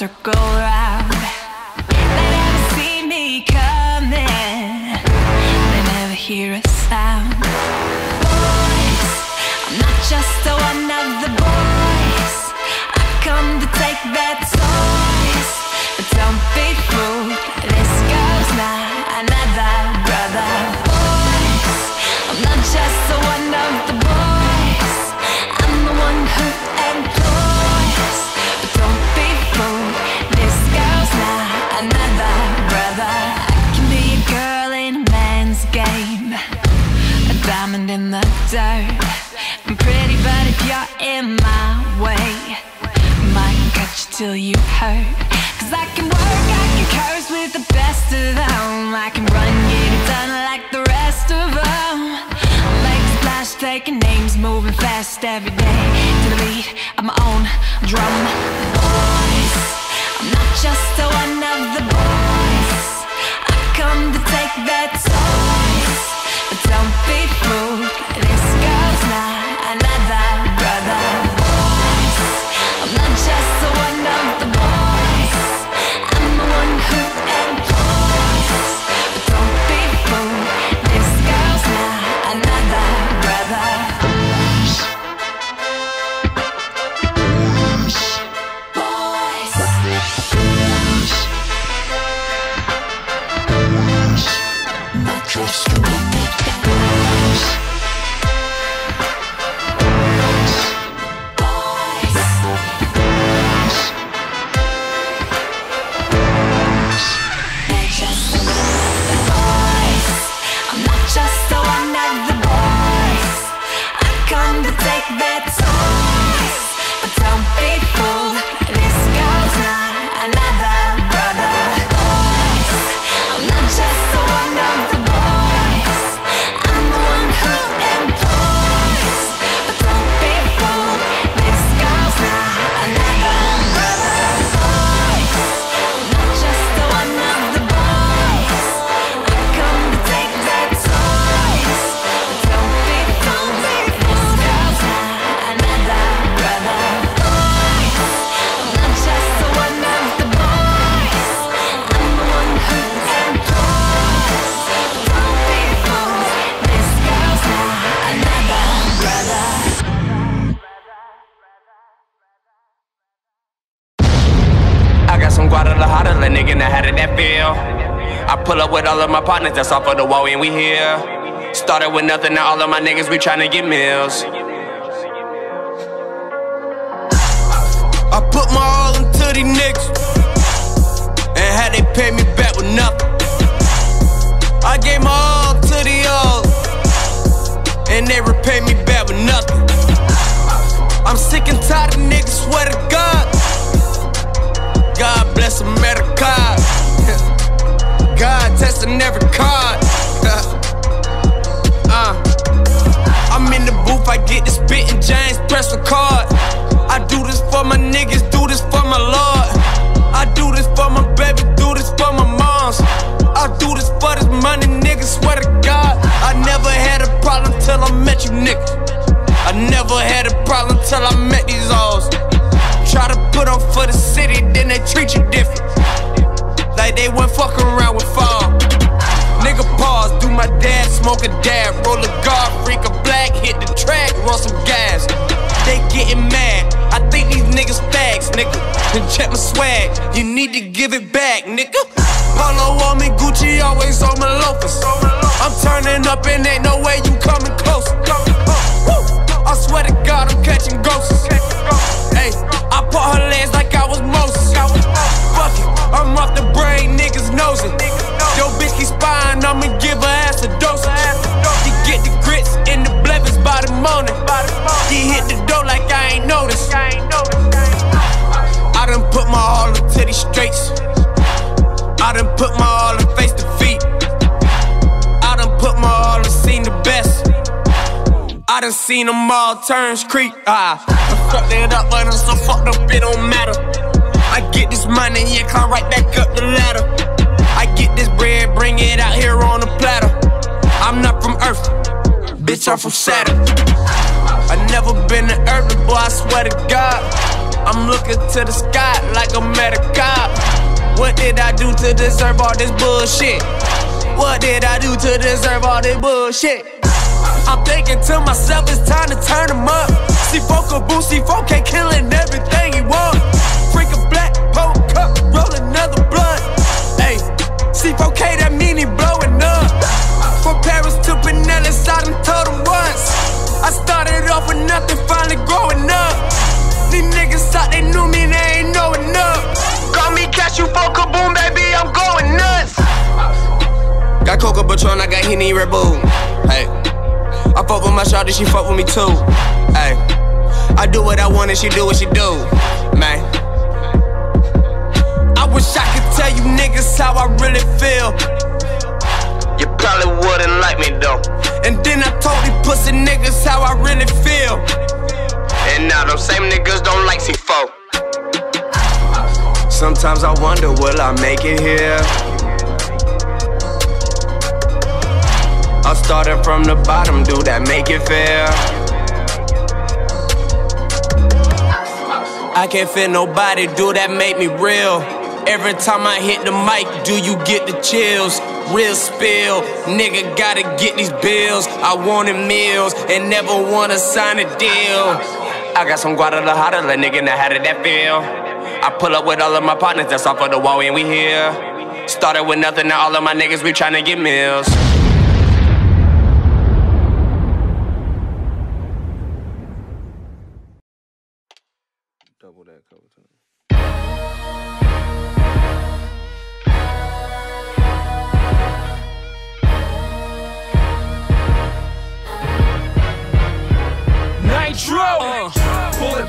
Circle round. They never see me coming. They never hear a sound. Boys, I'm not just one of the boys. I come to take their toys. But don't be fooled, this girl's not another brother. Boys, I'm not just one of the boys. I'm the one who employs. But don't be fooled. Diamond in the dirt. I'm pretty, but if you're in my way, might cut you till you hurt. Cause I can work, I can curse with the best of them. I can run, get it done like the rest of them. I'll make a splash, taking names, moving fast every day. To the beat of my own drum. Boys, I'm not just one of the boys. I come to take their toys. But don't be fooled, this girl's not another brother. Boys, I'm not just one of the boys. I'm the one who employs. But don't be fooled, this girl's not another brother. Boys, not just one. I pull up with all of my partners, that's off of the wall and we here. Started with nothing, now all of my niggas, we tryna get meals. I put my all into these niggas, and had they pay me back with nothing. I gave my all to the all, and they repay me back with nothing. I'm sick and tired of niggas, swear to God. God bless America. God testing every card. I'm in the booth, I get this spit and James press record. I do this for my niggas, do this for my Lord. I do this for my baby, do this for my moms. I do this for this money, niggas, swear to God. I never had a problem till I met you niggas. I never had a problem till I met these hoes. Try to put on for the city, then they treat you different. Like they went fucking around with fall. Nigga pause, do my dance. smoke a dab, roll a guard, freak a black, hit the track, run some gas. They getting mad, I think these niggas fags, nigga. Then check my swag, you need to give it back, nigga. Polo on me, Gucci always on my loafers. I'm turning up and ain't no way you coming closer. I swear to God, I'm catching ghosts. Hey, I put her legs like I was Moses. Fuck it, I'm off the brain, niggas knows it. Yo, bitch keep spying, I'ma give her ass a dose. She get the grits in the blevins by the morning. She hit the door like I ain't noticed. I done put my all into these streets. I done put my all in face to feet. I done put my all in seen the best. I done seen them all turns creep. I fucked it up, but I'm so fucked up it don't matter. I get this money, yeah, climb right back up the ladder. I get this bread, bring it out here on the platter. I'm not from Earth, bitch, I'm from Saturn. I never been to Earth before, I swear to God. I'm looking to the sky like I'm at a cop. What did I do to deserve all this bullshit? What did I do to deserve all this bullshit? I'm thinking to myself, it's time to turn him up. C4-kaboom, C4K killing everything he wants. Freak a black, poke cup, roll another blunt. Ayy, C4K, that mean he blowing up. From Paris to Pinellas, I done told him once. I started off with nothing, finally growing up. These niggas thought they knew me, they ain't know enough. Call me catch you for kaboom, baby, I'm going nuts. Got Coca Patron, I got Henny Red Bull. Hey, I fuck with my shawty, she fuck with me too. Hey, I do what I want and she do what she do, man. I wish I could tell you niggas how I really feel. You probably wouldn't like me though. And then I told these pussy niggas how I really feel. And now them same niggas don't like C4. Sometimes I wonder, will I make it here? I started from the bottom, do that make it fair? I can't fit nobody, do that make me real? Every time I hit the mic, do you get the chills? Real spill, nigga gotta get these bills. I wanted meals and never wanna sign a deal. I got some Guadalajara, like nigga, now how did that feel? I pull up with all of my partners, that's off of the wall and we here. Started with nothing, now all of my niggas, we tryna get meals.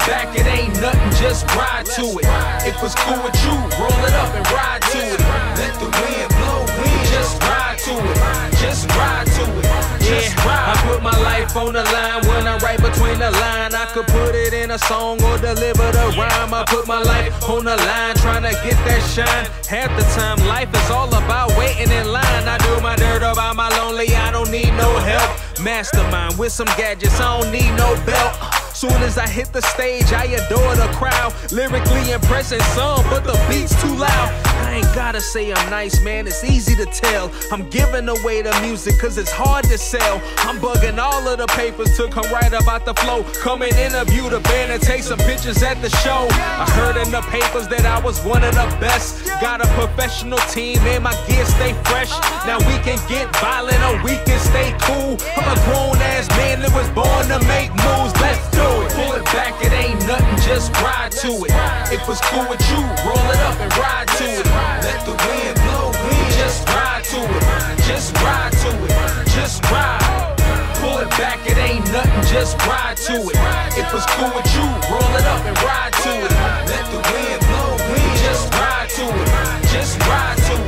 Back, it ain't nothing, just ride to it. If it's cool with you, roll it up and ride to it. Let the wind blow, just ride to it. Just ride to it. Just ride. I put my life on the line when I write between the line. I could put it in a song or deliver the rhyme. I put my life on the line trying to get that shine. Half the time, life is all about waiting in line. I do my dirt up, I'm lonely, I don't need no help. Mastermind with some gadgets, I don't need no belt. Soon as I hit the stage, I adore the crowd. Lyrically impressing some, but the beat's too loud. I ain't gotta say I'm nice, man, it's easy to tell. I'm giving away the music, cause it's hard to sell. I'm bugging all of the papers to come right about the flow. Come and interview the band and take some pictures at the show. I heard in the papers that I was one of the best. Got a professional team and my gear stay fresh. Now we can get violent or we can stay cool. I'm a grown-ass man that was born to make moves. Let's do it. Pull it back, it ain't nothing, just ride to it. If it's cool with you, roll it up and ride to it. Let the wind blow, just ride to it. Just ride to it, just ride. Pull it back, it ain't nothing, just ride to it. If it's cool with you, roll it up and ride to it. Let the wind blow, just ride to it. Just ride to it,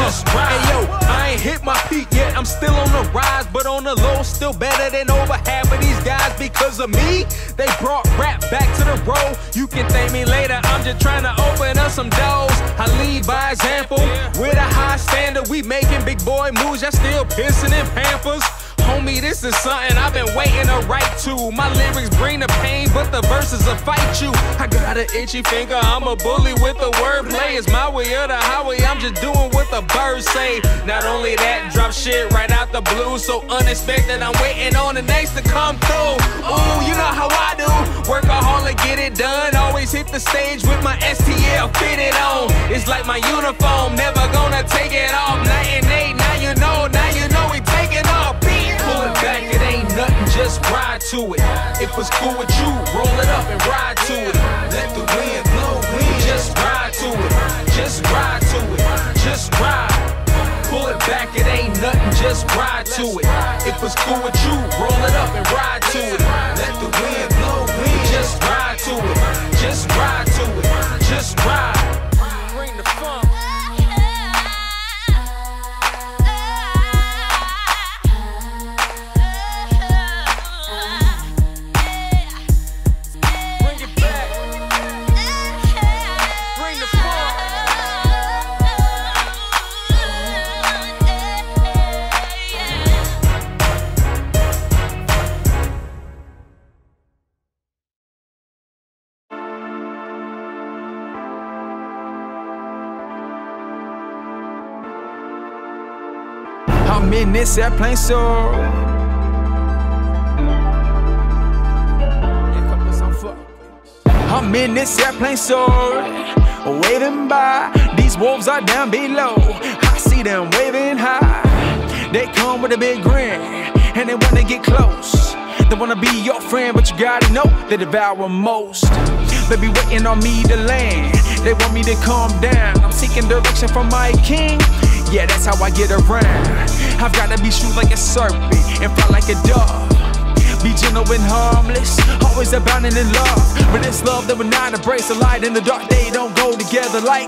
just ride. Hey yo, I ain't hit my peak yet, I'm still on the rise. But on the low, still better than over half of these guys. Because of me, they brought rap back to the road. You can thank me later, I'm just trying to open up some doors. I lead by example, with a high standard. We making big boy moves, y'all still pissing in Pampers. Homie, homie, this is something I've been waiting to write to. My lyrics bring the pain, but the verses will fight you. I got an itchy finger, I'm a bully with the wordplay. It's my way or the highway, I'm just doing what the birds say. Not only that, drop shit right out the blue, so unexpected, I'm waiting on the next to come through. Ooh, you know how I do, workaholic, get it done. Always hit the stage with my STL fitted on. It's like my uniform, never gonna take it off. 9 and 8, now you know we taking off. Pull it back, it ain't nothing, just ride to it. If it's cool with you, roll it up and ride to it. Let the wind blow, just ride to it, just ride to it, just ride. Pull it back, it ain't nothing, just ride to it. If it's cool with you, roll it up and ride to it. Let the wind blow, just ride to it, just ride to it, just ride. Bring the funk. I'm in this airplane, so I'm in this airplane, so waving by. These wolves are down below, I see them waving high. They come with a big grin, and they wanna get close. They wanna be your friend, but you gotta know they devour most. They be waiting on me to land, they want me to calm down. I'm seeking direction from my king, yeah, that's how I get around. I've gotta be shrewd like a serpent and fly like a dove. Be gentle and harmless, always abounding in love. But it's love that will not embrace the light in the dark. They don't go together like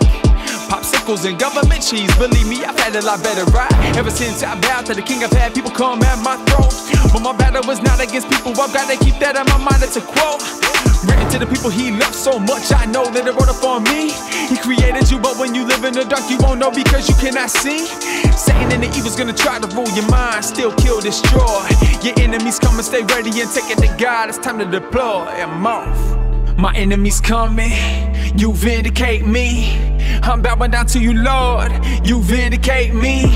popsicles and government cheese. Believe me, I've had a lot better, right? Ever since I bowed to the king, I've had people come at my throat. But my battle was not against people, I've gotta keep that in my mind. It's a quote written to the people he loves so much. I know that it wrote it for me. He created you, but when you live in the dark, you won't know because you cannot see. Satan and the evil's gonna try to rule your mind, still kill, destroy. Your enemies coming, stay ready and take it to God. It's time to deploy. I'm off. My enemies coming, you vindicate me. I'm bowing down to you, Lord, you vindicate me.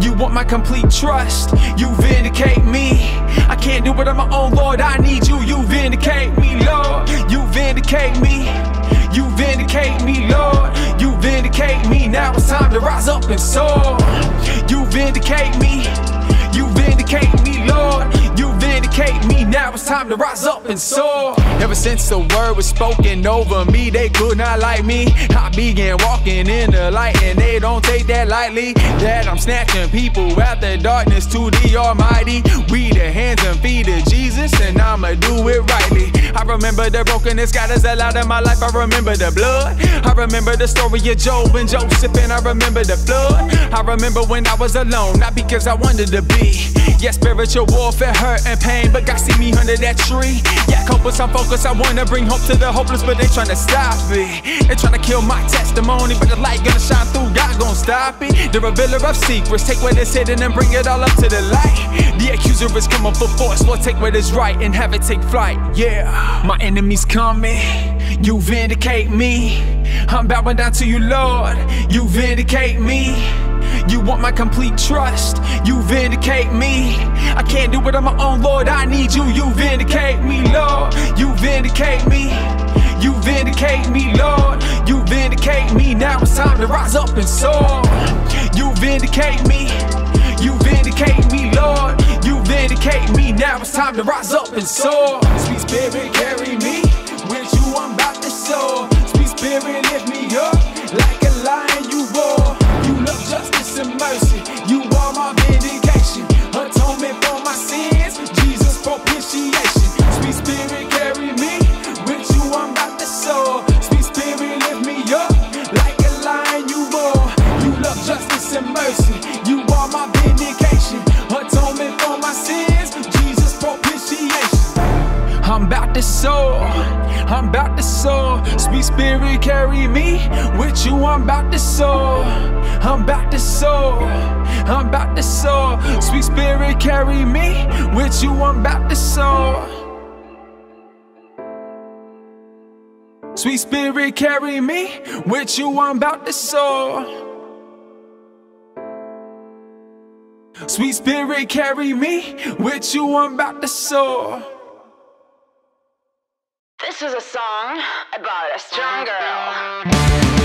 You want my complete trust, you vindicate me. I can't do it on my own, Lord, I need you, you vindicate me, Lord. You vindicate me, you vindicate me, Lord. You vindicate me, now it's time to rise up and soar. You vindicate me, you vindicate me, Lord. You vindicate me, now it's time to rise up and soar. Ever since the word was spoken over me, they could not like me. I began walking in the light, and they don't take that lightly. That I'm snatching people out the darkness to the Almighty. We the hands and feet of Jesus, and I'ma do it rightly. I remember the brokenness God has allowed in my life. I remember the blood. I remember the story of Job and Joseph, and I remember the flood. I remember when I was alone, not because I wanted to be. Yeah, spiritual warfare hurt and pain, but God see me under that tree. Yeah, compass, I'm focused. I wanna bring hope to the hopeless, but they tryna stop it. They tryna kill my testimony, but the light gonna shine through, God gon' stop it. The revealer of secrets, take what is hidden and bring it all up to the light. The accuser is coming for force, Lord, take what is right and have it take flight. Yeah, my enemies coming, you vindicate me. I'm bowing down to you, Lord, you vindicate me. You want my complete trust, you vindicate me. I can't do it on my own, Lord, I need you, you vindicate me, Lord. You vindicate me, you vindicate me, Lord. You vindicate me, now it's time to rise up and soar. You vindicate me, Lord. You vindicate me, now it's time to rise up and soar. Sweet Spirit, carry me, with you I'm about to soar. Sweet Spirit, lift me up, like a lion you roar. You love justice and mercy, you are my vindication. Atonement for my sins, Jesus propitiation. Sweet Spirit, carry me, with you I'm about to soar. Sweet Spirit, lift me up, like a lion you roar. You love justice and mercy, you are my vindication. Atonement for my sins, Jesus propitiation. I'm about to soar, I'm about to soar. Sweet Spirit, carry me, with you I'm about to soar. I'm about to soar. I'm about to soar. Sweet Spirit, carry me. With you, I'm about to soar. Sweet Spirit, carry me. With you, I'm about to soar. Sweet Spirit, carry me. With you, I'm about to soar. This is a song about a strong girl.